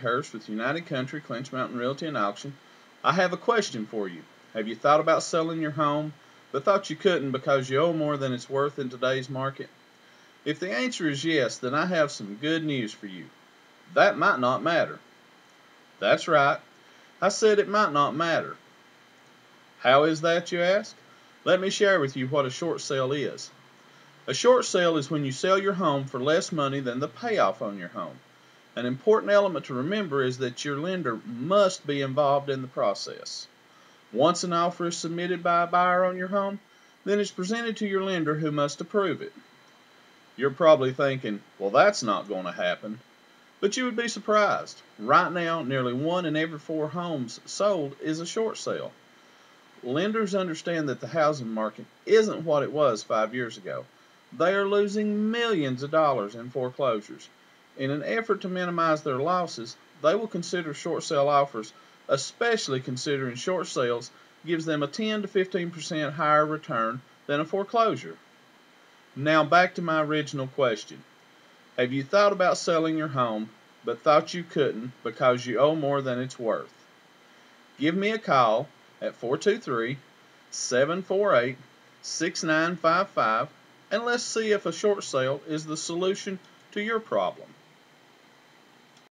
Hurst with United County Clinch Mountain Realty and Auction. I have a question for you. Have you thought about selling your home, but thought you couldn't because you owe more than it's worth in today's market? If the answer is yes, then I have some good news for you. That might not matter. That's right. I said it might not matter. How is that, you ask? Let me share with you what a short sale is. A short sale is when you sell your home for less money than the payoff on your home. An important element to remember is that your lender must be involved in the process. Once an offer is submitted by a buyer on your home, then it's presented to your lender, who must approve it. You're probably thinking, well, that's not going to happen. But you would be surprised. Right now, nearly 1 in every 4 homes sold is a short sale. Lenders understand that the housing market isn't what it was 5 years ago. They are losing millions of dollars in foreclosures. In an effort to minimize their losses, they will consider short sale offers, especially considering short sales gives them a 10 to 15% higher return than a foreclosure. Now back to my original question. Have you thought about selling your home, but thought you couldn't because you owe more than it's worth? Give me a call at 423-748-6955, and let's see if a short sale is the solution to your problem.